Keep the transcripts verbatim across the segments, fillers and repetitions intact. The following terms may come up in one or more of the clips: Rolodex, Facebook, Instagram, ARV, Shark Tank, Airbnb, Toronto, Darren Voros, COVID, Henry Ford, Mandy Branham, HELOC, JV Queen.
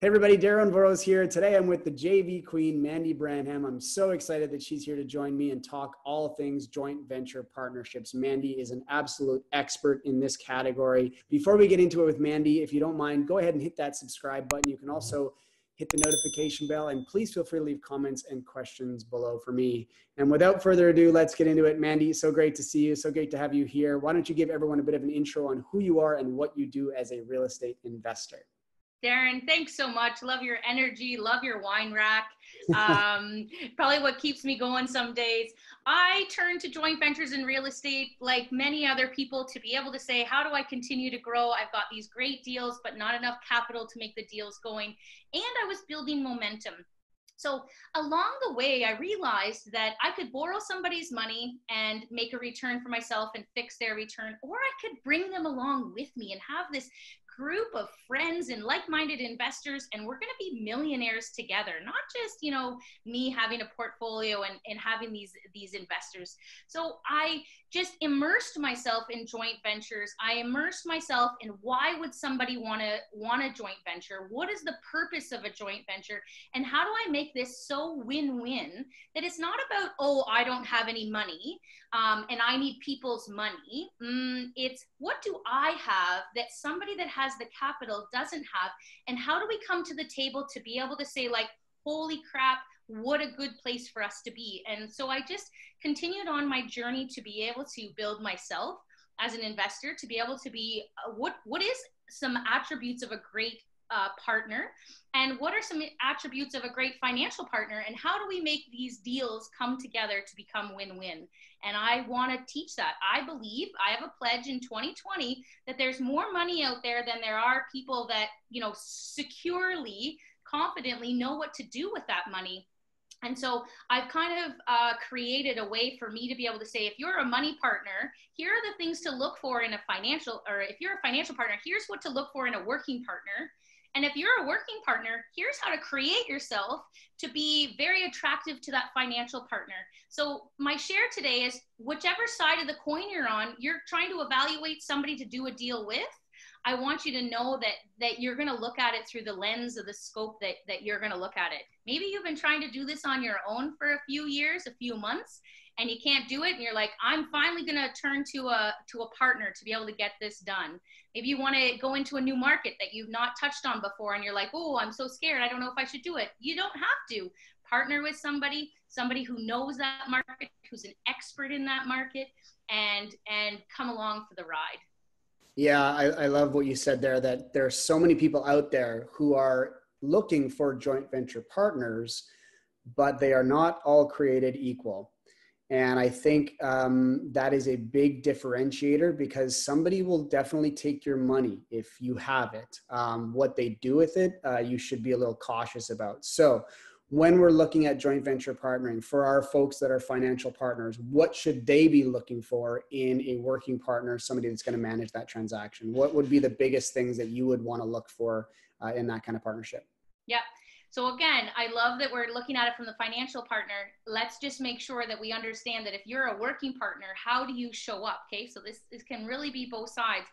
Hey everybody, Darren Voros here. Today I'm with the J V Queen, Mandy Branham. I'm so excited that she's here to join me and talk all things joint venture partnerships. Mandy is an absolute expert in this category. Before we get into it with Mandy, if you don't mind, go ahead and hit that subscribe button. You can also hit the notification bell and please feel free to leave comments and questions below for me. And without further ado, let's get into it. Mandy, so great to see you. So great to have you here. Why don't you give everyone a bit of an intro on who you are and what you do as a real estate investor? Darren, thanks so much. Love your energy. Love your wine rack. Um, probably what keeps me going some days. I turn to joint ventures in real estate, like many other people, to be able to say, how do I continue to grow? I've got these great deals, but not enough capital to make the deals going. And I was building momentum. So along the way, I realized that I could borrow somebody's money and make a return for myself and fix their return, or I could bring them along with me and have this group of friends and like-minded investors, and we're going to be millionaires together, not just, you know, me having a portfolio and, and having these, these investors. So I just immersed myself in joint ventures. I immersed myself in why would somebody want to want a joint venture? What is the purpose of a joint venture? And how do I make this so win-win that it's not about, oh, I don't have any money um, and I need people's money. Mm, it's what do I have that somebody that has the capital doesn't have, and how do we come to the table to be able to say, like, holy crap, what a good place for us to be. And so I just continued on my journey to be able to build myself as an investor, to be able to be uh, what what is some attributes of a great uh, partner, and what are some attributes of a great financial partner, and how do we make these deals come together to become win-win? And I want to teach that. I believe, I have a pledge in twenty twenty that there's more money out there than there are people that, you know, securely, confidently know what to do with that money. And so I've kind of uh, created a way for me to be able to say, if you're a money partner, here are the things to look for in a financial, or if you're a financial partner, here's what to look for in a working partner. And if you're a working partner, here's how to create yourself to be very attractive to that financial partner. So my share today is whichever side of the coin you're on, you're trying to evaluate somebody to do a deal with. I want you to know that, that you're going to look at it through the lens of the scope that, that you're going to look at it. Maybe you've been trying to do this on your own for a few years, a few months, and you can't do it. And you're like, I'm finally going to turn to a, to a partner to be able to get this done. Maybe you want to go into a new market that you've not touched on before. And you're like, oh, I'm so scared. I don't know if I should do it. You don't have to. Partner with somebody, somebody who knows that market, who's an expert in that market, and, and come along for the ride. Yeah, I, I love what you said there, that there are so many people out there who are looking for joint venture partners, but they are not all created equal. And I think um, that is a big differentiator, because somebody will definitely take your money if you have it. Um, what they do with it, uh, you should be a little cautious about. So when we're looking at joint venture partnering, for our folks that are financial partners, what should they be looking for in a working partner, somebody that's going to manage that transaction? What would be the biggest things that you would want to look for uh, in that kind of partnership? Yeah. So again, I love that we're looking at it from the financial partner. Let's just make sure that we understand that if you're a working partner, how do you show up? Okay. So this, this can really be both sides.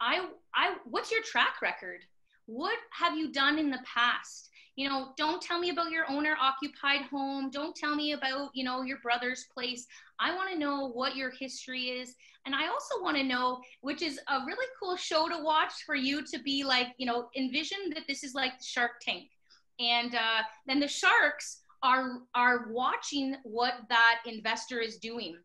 I, I, what's your track record? What have you done in the past? You know, don't tell me about your owner-occupied home. Don't tell me about, you know, your brother's place. I want to know what your history is. And I also want to know, which is a really cool show to watch for you to be like, you know, envision that this is like Shark Tank. And uh, then the sharks are, are watching what that investor is doing.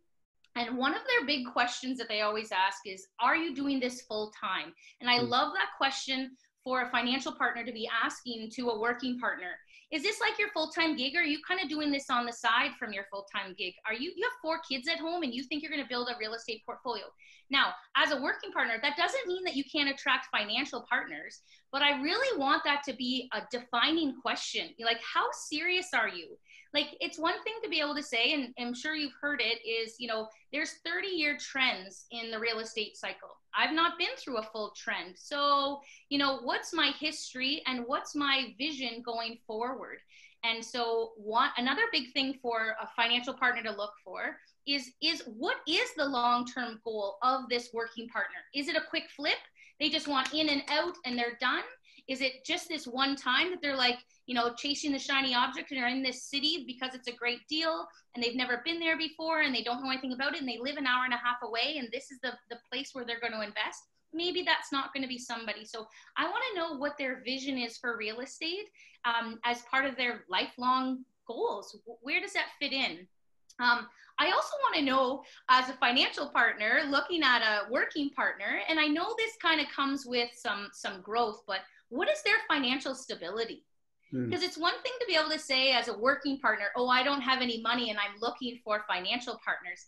And one of their big questions that they always ask is, are you doing this full time? And I love that question for a financial partner to be asking to a working partner. Is this like your full-time gig, or are you kind of doing this on the side from your full-time gig? Are you, you have four kids at home and you think you're gonna build a real estate portfolio. Now, as a working partner, that doesn't mean that you can't attract financial partners, but I really want that to be a defining question. You're like, how serious are you? Like, it's one thing to be able to say, and I'm sure you've heard it, is, you know, there's thirty year trends in the real estate cycle. I've not been through a full trend. So, you know, what's my history and what's my vision going forward? And so one, another big thing for a financial partner to look for is, is what is the long-term goal of this working partner? Is it a quick flip? They just want in and out and they're done? Is it just this one time that they're like, you know, chasing the shiny object and are in this city because it's a great deal and they've never been there before and they don't know anything about it and they live an hour and a half away and this is the, the place where they're going to invest? Maybe that's not going to be somebody. So I want to know what their vision is for real estate um, as part of their lifelong goals. Where does that fit in? Um, I also want to know, as a financial partner, looking at a working partner, and I know this kind of comes with some, some growth, but what is their financial stability? Because it's one thing to be able to say as a working partner, oh, I don't have any money and I'm looking for financial partners.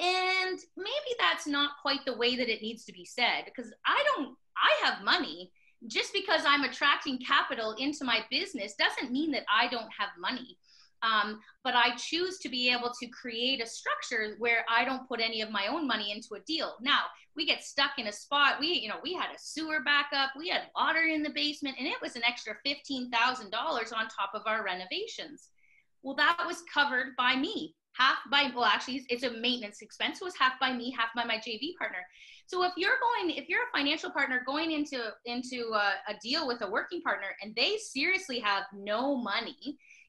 And maybe that's not quite the way that it needs to be said, because I don't, I have money. Just because I'm attracting capital into my business doesn't mean that I don't have money. Um, but I choose to be able to create a structure where I don't put any of my own money into a deal. Now, we get stuck in a spot. We, you know, we had a sewer backup, we had water in the basement, and it was an extra fifteen thousand dollars on top of our renovations. Well, that was covered by me. Half by, well, actually it's a maintenance expense, so it was half by me, half by my J V partner. So if you're going, if you're a financial partner going into, into a, a deal with a working partner and they seriously have no money,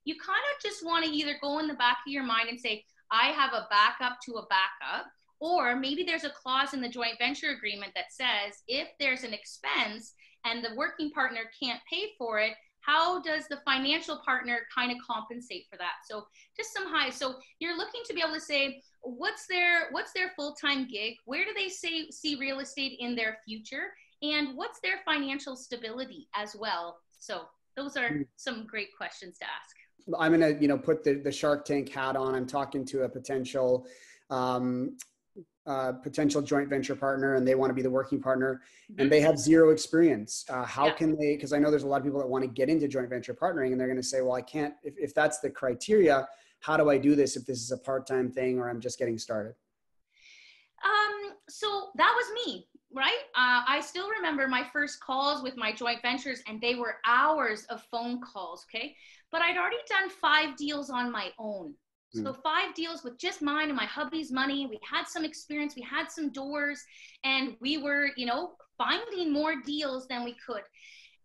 you kind of just want to either go in the back of your mind and say, I have a backup to a backup, or maybe there's a clause in the joint venture agreement that says if there's an expense and the working partner can't pay for it, how does the financial partner kind of compensate for that? So just some high. So you're looking to be able to say, what's their, what's their full-time gig? Where do they say, see real estate in their future? And what's their financial stability as well? So those are some great questions to ask. I'm going to, you know, put the, the Shark Tank hat on. I'm talking to a potential, um, uh, potential joint venture partner, and they want to be the working partner, and they have zero experience. Uh, how yeah. can they, because I know there's a lot of people that want to get into joint venture partnering, and they're going to say, well, I can't, if, if that's the criteria, how do I do this if this is a part-time thing or I'm just getting started? Um, so that was me. Right? Uh, I still remember my first calls with my joint ventures, and they were hours of phone calls. Okay. But I'd already done five deals on my own. Mm. So five deals with just mine and my hubby's money. We had some experience, we had some doors, and we were, you know, finding more deals than we could.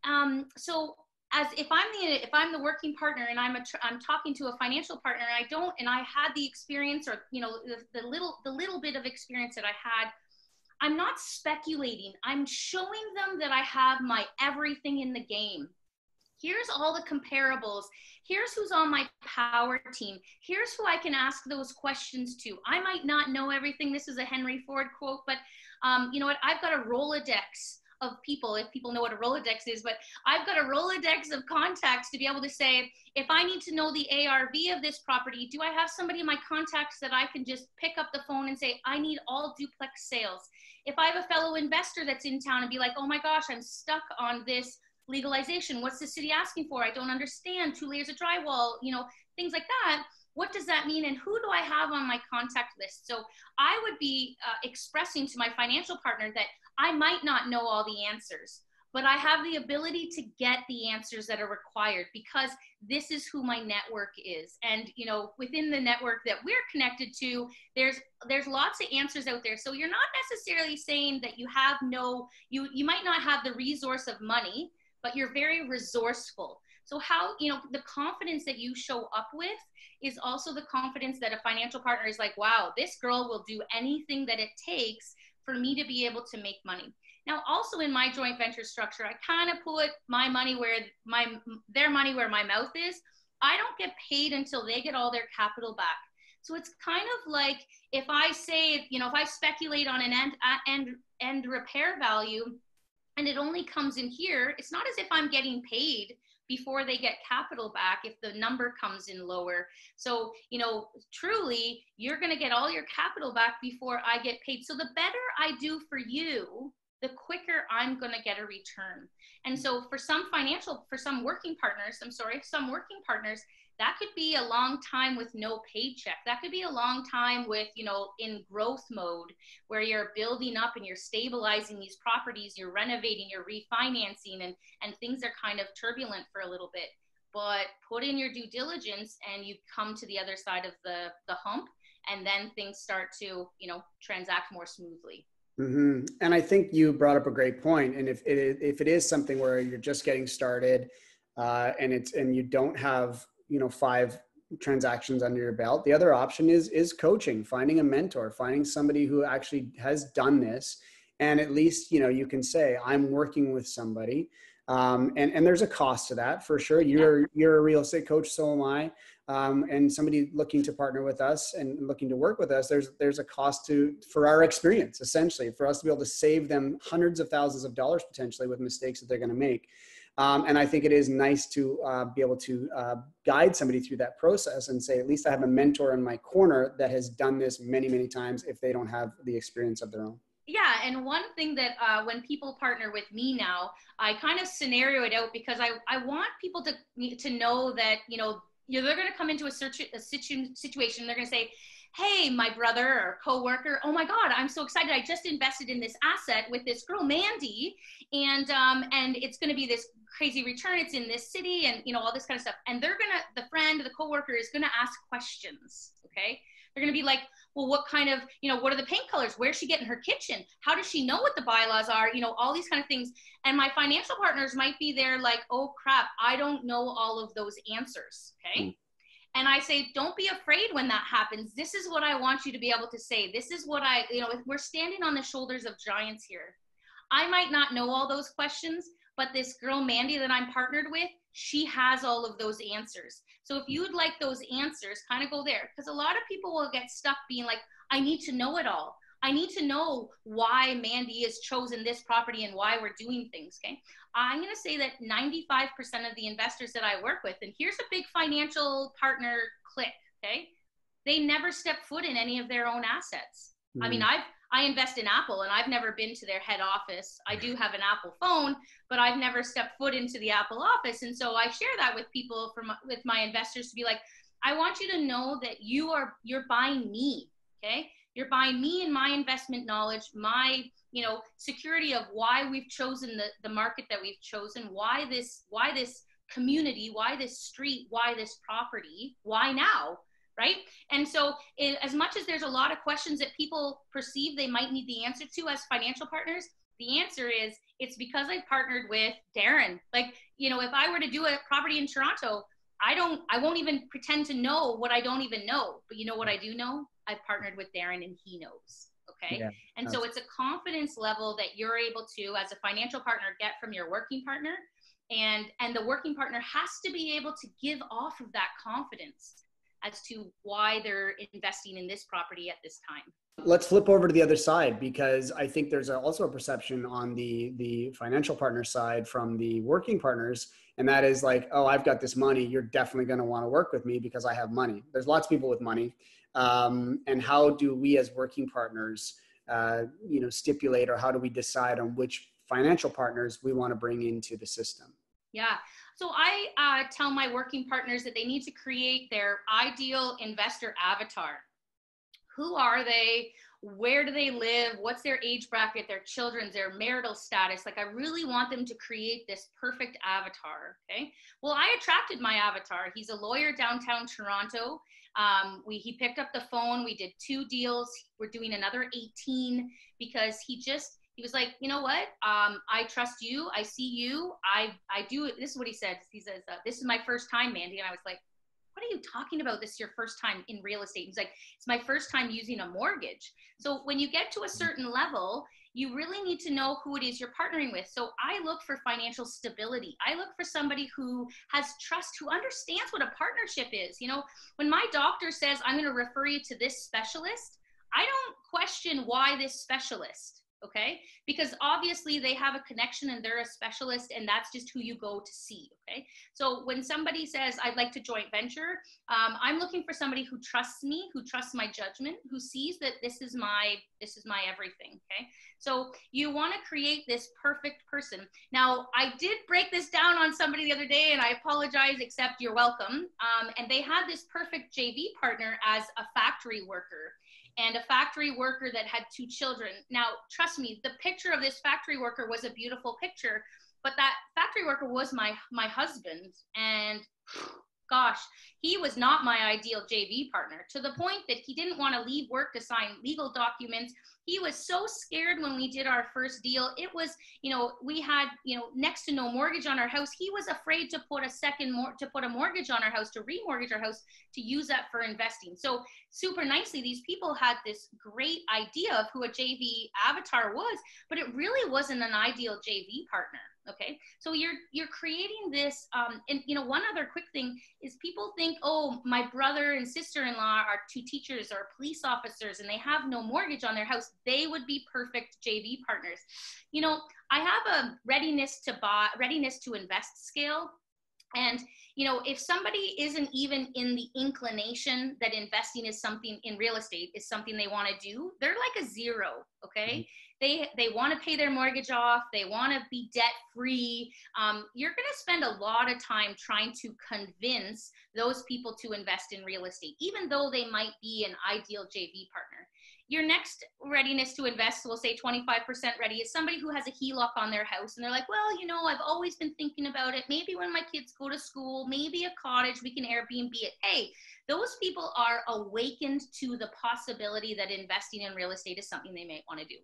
Um, so as if I'm the, if I'm the working partner and I'm a, tr I'm talking to a financial partner and I don't, and I had the experience or, you know, the, the little, the little bit of experience that I had, I'm not speculating. I'm showing them that I have my everything in the game. Here's all the comparables. Here's who's on my power team. Here's who I can ask those questions to. I might not know everything. This is a Henry Ford quote, but um, you know what? I've got a Rolodex of people, if people know what a Rolodex is, but I've got a Rolodex of contacts to be able to say, if I need to know the A R V of this property, do I have somebody in my contacts that I can just pick up the phone and say, I need all duplex sales? If I have a fellow investor that's in town and be like, oh my gosh, I'm stuck on this legalization. What's the city asking for? I don't understand. Two layers of drywall, you know, things like that. What does that mean? And who do I have on my contact list? So I would be uh, expressing to my financial partner that I might not know all the answers, but I have the ability to get the answers that are required because this is who my network is. And, you know, within the network that we're connected to, there's, there's lots of answers out there. So you're not necessarily saying that you have no, you, you might not have the resource of money, but you're very resourceful. So how, you know, the confidence that you show up with is also the confidence that a financial partner is like, wow, this girl will do anything that it takes for me to be able to make money. Now, also in my joint venture structure, I kind of put my money where my, their money where my mouth is. I don't get paid until they get all their capital back. So it's kind of like if I say, you know, if I speculate on an end, end, end repair value and it only comes in here, it's not as if I'm getting paid before they get capital back if the number comes in lower. So, you know, truly, you're going to get all your capital back before I get paid. So the better I do for you, the quicker I'm going to get a return. And so for some financial, for some working partners, I'm sorry, some working partners, that could be a long time with no paycheck. That could be a long time with, you know, in growth mode where you're building up and you're stabilizing these properties, you're renovating, you're refinancing, and, and things are kind of turbulent for a little bit. But put in your due diligence and you come to the other side of the, the hump, and then things start to, you know, transact more smoothly. Mm-hmm. And I think you brought up a great point. And if it is, if it is something where you're just getting started, uh, and it's and you don't have you know five transactions under your belt, the other option is is coaching, finding a mentor, finding somebody who actually has done this, and at least you know you can say I'm working with somebody. Um, and, and there's a cost to that for sure. You're, you're a real estate coach. So am I. Um, and somebody looking to partner with us and looking to work with us, there's, there's a cost to, for our experience, essentially for us to be able to save them hundreds of thousands of dollars potentially with mistakes that they're going to make. Um, and I think it is nice to uh, be able to uh, guide somebody through that process and say, at least I have a mentor in my corner that has done this many, many times if they don't have the experience of their own. Yeah. And one thing that uh, when people partner with me now, I kind of scenario it out because I, I want people to to know that, you know, you're, they're going to come into a, situ- a situ- situation. They're going to say, hey, my brother or coworker, oh my God, I'm so excited. I just invested in this asset with this girl, Mandy, and um, and it's going to be this crazy return. It's in this city and, you know, all this kind of stuff. And they're going to, the friend, the coworker is going to ask questions. Okay. They're going to be like, well, what kind of, you know, what are the paint colors? Where's she getting her kitchen? How does she know what the bylaws are? You know, all these kind of things. And my financial partners might be there like, oh crap, I don't know all of those answers. Okay. Mm. And I say, don't be afraid when that happens. This is what I want you to be able to say. This is what I, you know, we're standing on the shoulders of giants here. I might not know all those questions, but this girl, Mandy, that I'm partnered with, she has all of those answers. So if you'd like those answers, kind of go there. Because a lot of people will get stuck being like, I need to know it all. I need to know why Mandy has chosen this property and why we're doing things, okay? I'm going to say that ninety-five percent of the investors that I work with, and here's a big financial partner click, okay? They never step foot in any of their own assets. Mm-hmm. I mean, I've I invest in Apple and I've never been to their head office. I do have an Apple phone, but I've never stepped foot into the Apple office. And so I share that with people from, with my investors to be like, I want you to know that you are, you're buying me. Okay. You're buying me and my investment knowledge, my, you know, security of why we've chosen the, the market that we've chosen, why this, why this community, why this street, why this property, why now? Right? And so it, as much as there's a lot of questions that people perceive they might need the answer to as financial partners, the answer is it's because I partnered with Darren. Like, you know, if I were to do a property in Toronto, I don't, I won't even pretend to know what I don't even know, but you know what I do know? I partnered with Darren and he knows. Okay. Yeah, and so it's a confidence level that you're able to, as a financial partner, get from your working partner. And, and the working partner has to be able to give off of that confidence as to why they're investing in this property at this time. Let's flip over to the other side, because I think there's a, also a perception on the, the financial partner side from the working partners. And that is like, oh, I've got this money. You're definitely going to want to work with me because I have money. There's lots of people with money. Um, and how do we as working partners, uh, you know, stipulate, or how do we decide on which financial partners we want to bring into the system? Yeah. So I uh, tell my working partners that they need to create their ideal investor avatar. Who are they? Where do they live? What's their age bracket, their children's, their marital status? Like, I really want them to create this perfect avatar. Okay. Well, I attracted my avatar. He's a lawyer downtown Toronto. Um, we, he picked up the phone. We did two deals. We're doing another eighteen because he just, he was like, you know what? Um, I trust you. I see you. I, I do. This is what he said. He says, uh, this is my first time, Mandy. And I was like, what are you talking about? This is your first time in real estate. He's like, it's my first time using a mortgage. So when you get to a certain level, you really need to know who it is you're partnering with. So I look for financial stability. I look for somebody who has trust, who understands what a partnership is. You know, when my doctor says, I'm going to refer you to this specialist, I don't question why this specialist. Okay, because obviously they have a connection and they're a specialist, and that's just who you go to see. Okay, so when somebody says, I'd like to joint venture, um, I'm looking for somebody who trusts me, who trusts my judgment, who sees that this is my, this is my everything. Okay, so you want to create this perfect person. Now, I did break this down on somebody the other day, and I apologize, except you're welcome. Um, and they had this perfect J V partner as a factory worker, and a factory worker that had two children. Now, trust me, the picture of this factory worker was a beautiful picture, but that factory worker was my, my husband. And gosh, he was not my ideal J V partner, to the point that he didn't want to leave work to sign legal documents. He was so scared when we did our first deal. It was, you know, we had, you know, next to no mortgage on our house. He was afraid to put a second more to put a mortgage on our house, to remortgage our house, to use that for investing. So super nicely, these people had this great idea of who a J V avatar was, but it really wasn't an ideal J V partner. Okay. So you're, you're creating this, um, and you know, one other quick thing is people think, oh, my brother and sister-in-law are two teachers or police officers and they have no mortgage on their house. They would be perfect J V partners. You know, I have a readiness to buy, readiness to invest scale. And, you know, if somebody isn't even in the inclination that investing is something in real estate is something they want to do, they're like a zero. Okay. They, they want to pay their mortgage off. They want to be debt free. Um, you're going to spend a lot of time trying to convince those people to invest in real estate, even though they might be an ideal J V partner. Your next readiness to invest, we'll say twenty-five percent ready, is somebody who has a HELOC on their house. And they're like, well, you know, I've always been thinking about it. Maybe when my kids go to school, maybe a cottage, we can Airbnb it. Hey, those people are awakened to the possibility that investing in real estate is something they might want to do.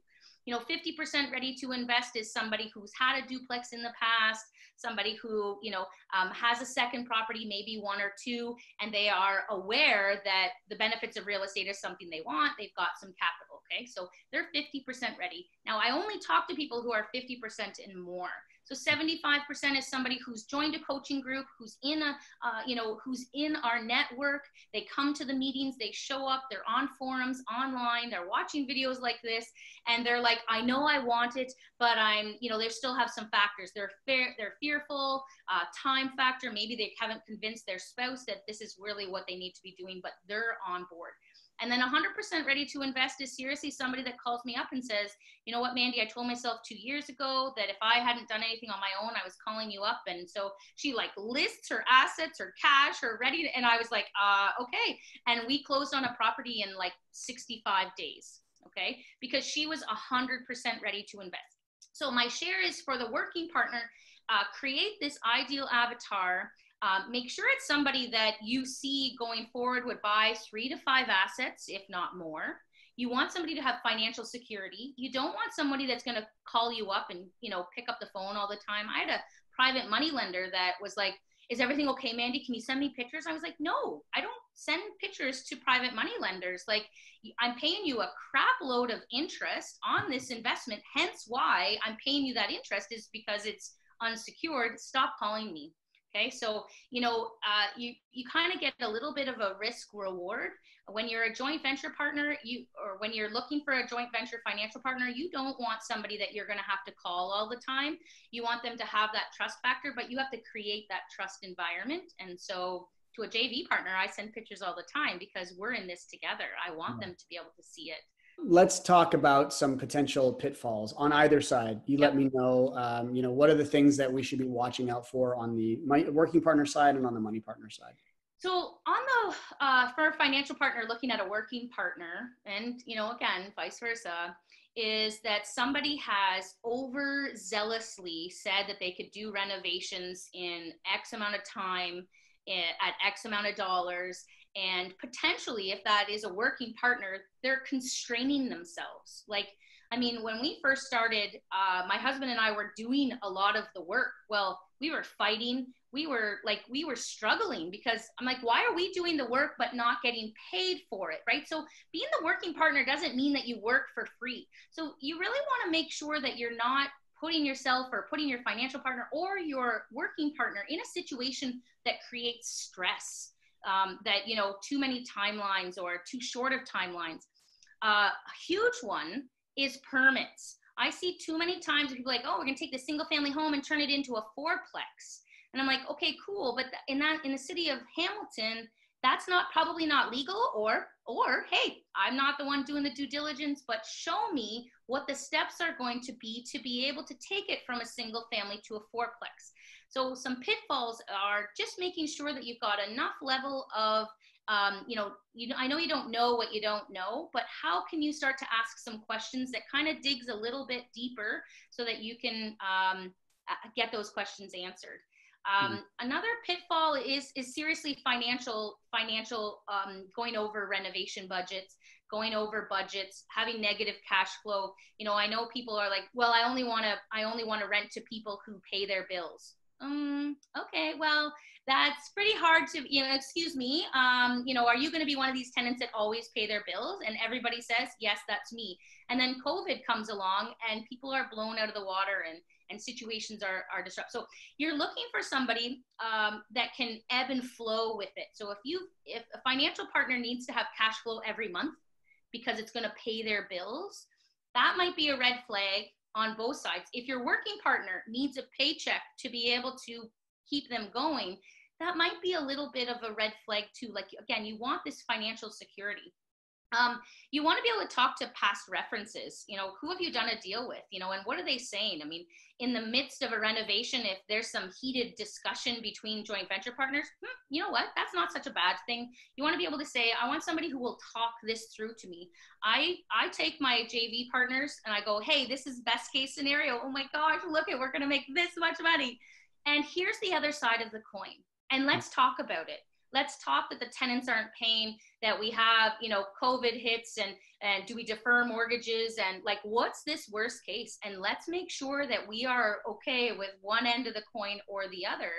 You know, fifty percent ready to invest is somebody who's had a duplex in the past, somebody who, you know, um, has a second property, maybe one or two, and they are aware that the benefits of real estate is something they want. They've got some capital. Okay. So they're fifty percent ready. Now I only talk to people who are fifty percent and more. So seventy-five percent is somebody who's joined a coaching group, who's in a, uh, you know, who's in our network. They come to the meetings, they show up, they're on forums, online, they're watching videos like this, and they're like, I know I want it, but I'm, you know, they still have some factors. They're fair, they're fearful, uh, time factor. Maybe they haven't convinced their spouse that this is really what they need to be doing, but they're on board. And then one hundred percent ready to invest is seriously somebody that calls me up and says, you know what, Mandy, I told myself two years ago that if I hadn't done anything on my own, I was calling you up. And so she like lists her assets, her cash, her ready. To, and I was like, uh, okay. And we closed on a property in like sixty-five days. Okay. Because she was one hundred percent ready to invest. So my share is for the working partner, uh, create this ideal avatar. Uh, make sure it's somebody that you see going forward would buy three to five assets, if not more. You want somebody to have financial security. You don't want somebody that's going to call you up and, you know, pick up the phone all the time. I had a private money lender that was like, is everything okay, Mandy? Can you send me pictures? I was like, no, I don't send pictures to private money lenders. Like, I'm paying you a crap load of interest on this investment. Hence why I'm paying you that interest is because it's unsecured. Stop calling me. Okay, so, you know, uh, you, you kind of get a little bit of a risk reward. When you're a joint venture partner, you, or when you're looking for a joint venture financial partner, you don't want somebody that you're going to have to call all the time. You want them to have that trust factor, but you have to create that trust environment. And so to a J V partner, I send pictures all the time because we're in this together. I want them to be able to see it. Let's talk about some potential pitfalls on either side. You yep. let me know, um, you know, what are the things that we should be watching out for on the working partner side and on the money partner side? So on the, uh, for a financial partner, looking at a working partner and, you know, again, vice versa, is that somebody has overzealously said that they could do renovations in X amount of time at X amount of dollars. And potentially, if that is a working partner, they're constraining themselves. Like, I mean, when we first started, uh, my husband and I were doing a lot of the work. Well, we were fighting. We were like, we were struggling because I'm like, why are we doing the work but not getting paid for it, right? So being the working partner doesn't mean that you work for free. So you really want to make sure that you're not putting yourself or putting your financial partner or your working partner in a situation that creates stress. Um, that, you know, too many timelines or too short of timelines. Uh, a huge one is permits. I see too many times people like, oh, we're going to take the single family home and turn it into a fourplex. And I'm like, okay, cool. But in that, in the city of Hamilton, that's not probably not legal or, or, hey, I'm not the one doing the due diligence, but show me what the steps are going to be to be able to take it from a single family to a fourplex. So some pitfalls are just making sure that you've got enough level of, um, you know, you, I know you don't know what you don't know, but how can you start to ask some questions that kind of digs a little bit deeper so that you can um, get those questions answered. Um, another pitfall is, is seriously financial, financial, um, going over renovation budgets, going over budgets, having negative cash flow. You know, I know people are like, well, I only want to, I only want to rent to people who pay their bills. Um, okay, well, that's pretty hard to, you know, excuse me. Um, you know, are you going to be one of these tenants that always pay their bills? And everybody says, yes, that's me. And then COVID comes along and people are blown out of the water and and situations are, are disrupted. So you're looking for somebody um, that can ebb and flow with it. So if you, if a financial partner needs to have cash flow every month because it's going to pay their bills, that might be a red flag on both sides. If your working partner needs a paycheck to be able to keep them going, that might be a little bit of a red flag too. Like, again, you want this financial security. Um, you want to be able to talk to past references. You know, who have you done a deal with, you know, and what are they saying? I mean, in the midst of a renovation, if there's some heated discussion between joint venture partners, hmm, you know what, that's not such a bad thing. You want to be able to say, I want somebody who will talk this through to me. I, I take my J V partners and I go, hey, this is best case scenario. Oh my gosh, look it, we're going to make this much money. And here's the other side of the coin. And let's talk about it. Let's talk that the tenants aren't paying, that we have, you know, COVID hits and, and do we defer mortgages and like, what's this worst case? And let's make sure that we are okay with one end of the coin or the other,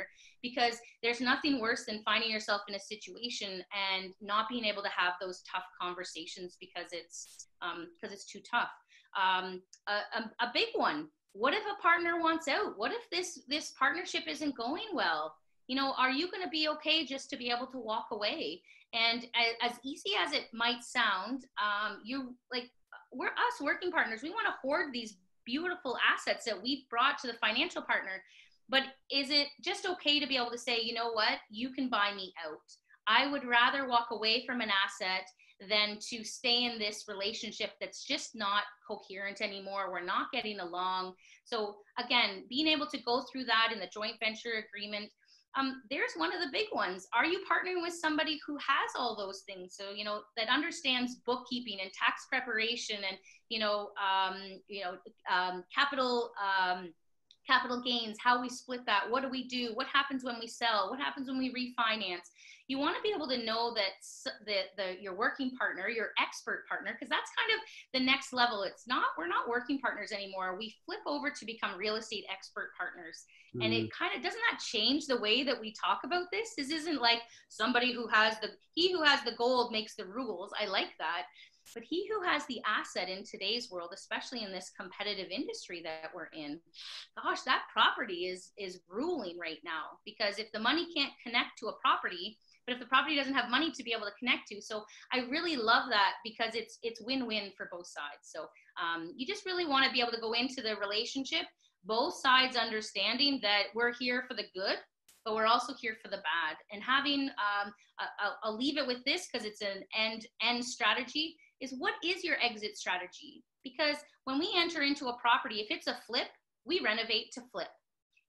because there's nothing worse than finding yourself in a situation and not being able to have those tough conversations because it's, um, because it's too tough. Um, a, a, a big one. What if a partner wants out? What if this, this partnership isn't going well? You know, are you going to be okay just to be able to walk away? And as, as easy as it might sound, um, you like we're us working partners. We want to hoard these beautiful assets that we've brought to the financial partner. But is it just okay to be able to say, you know what, you can buy me out? I would rather walk away from an asset than to stay in this relationship that's just not coherent anymore. We're not getting along. So again, being able to go through that in the joint venture agreement. Um, there's one of the big ones. Are you partnering with somebody who has all those things? So, you know, that understands bookkeeping and tax preparation and, you know, um, you know, um, capital, um, capital gains, how we split that. What do we do? What happens when we sell? What happens when we refinance? You want to be able to know that the, the, your working partner, your expert partner, because that's kind of the next level. It's not, we're not working partners anymore. We flip over to become real estate expert partners. Mm-hmm. And it kind of, doesn't that change the way that we talk about this? This isn't like somebody who has the, he who has the gold makes the rules. I like that. But he who has the asset in today's world, especially in this competitive industry that we're in, gosh, that property is, is ruling right now. Because if the money can't connect to a property, but if the property doesn't have money to be able to connect to, so I really love that because it's it's win-win for both sides. So um, you just really want to be able to go into the relationship, both sides understanding that we're here for the good, but we're also here for the bad. And having, um, I, I'll leave it with this because it's an end-end strategy, is what is your exit strategy? Because when we enter into a property, if it's a flip, we renovate to flip.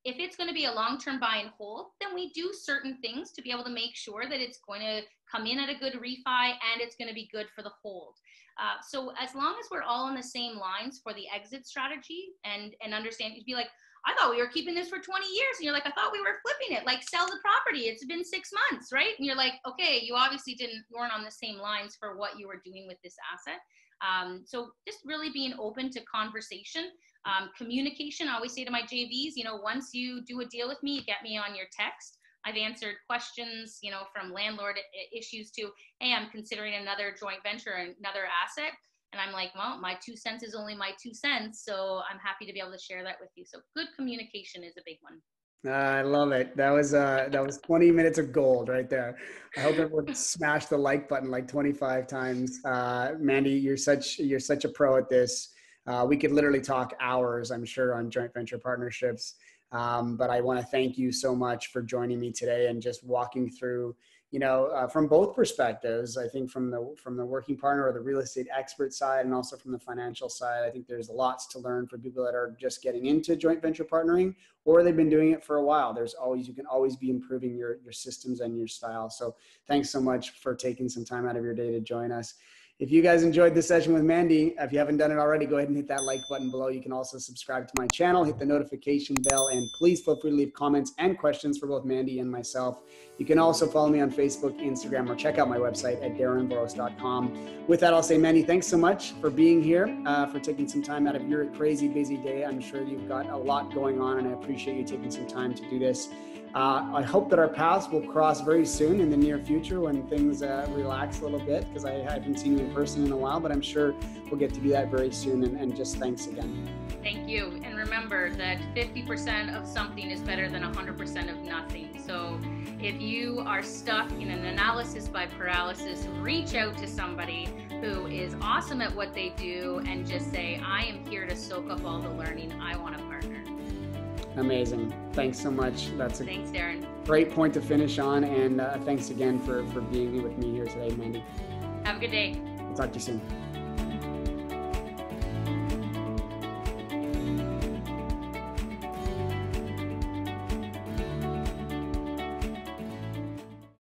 If it's going to be a long-term buy and hold, then we do certain things to be able to make sure that it's going to come in at a good refi and it's going to be good for the hold. Uh, so as long as we're all on the same lines for the exit strategy and, and understand, you'd be like, I thought we were keeping this for twenty years. And you're like, I thought we were flipping it, like sell the property. It's been six months, right? And you're like, okay, you obviously didn't, weren't on the same lines for what you were doing with this asset. Um, so just really being open to conversation, um, communication. I always say to my J Vs, you know, once you do a deal with me, get me on your text. I've answered questions, you know, from landlord issues to, hey, I'm considering another joint venture, another asset. And I'm like, well, my two cents is only my two cents. So I'm happy to be able to share that with you. So good communication is a big one. I love it. That was, uh, that was twenty minutes of gold right there. I hope everyone smashed the like button like twenty-five times. Uh, Mandy, you're such, you're such a pro at this. Uh, we could literally talk hours, I'm sure, on joint venture partnerships. Um, but I want to thank you so much for joining me today and just walking through, you know, uh, from both perspectives. I think from the from the working partner or the real estate expert side, and also from the financial side, I think there's lots to learn for people that are just getting into joint venture partnering, or they've been doing it for a while. There's always, you can always be improving your, your systems and your style. So thanks so much for taking some time out of your day to join us. If you guys enjoyed this session with Mandy, if you haven't done it already, go ahead and hit that like button below. You can also subscribe to my channel, hit the notification bell, and please feel free to leave comments and questions for both Mandy and myself. You can also follow me on Facebook, Instagram, or check out my website at darren voros dot com. With that, I'll say, Mandy, thanks so much for being here, uh, for taking some time out of your crazy busy day. I'm sure you've got a lot going on, and I appreciate you taking some time to do this. Uh, I hope that our paths will cross very soon in the near future when things uh, relax a little bit, because I haven't seen you in person in a while, but I'm sure we'll get to do that very soon. And, and just thanks again. Thank you. And remember that fifty percent of something is better than one hundred percent of nothing. So if you are stuck in an analysis by paralysis, reach out to somebody who is awesome at what they do and just say, I am here to soak up all the learning. I want to partner. Amazing. Thanks so much. That's a thanks, Darren. Great point to finish on. And uh, thanks again for, for being with me here today, Mandy. Have a good day. I'll talk to you soon.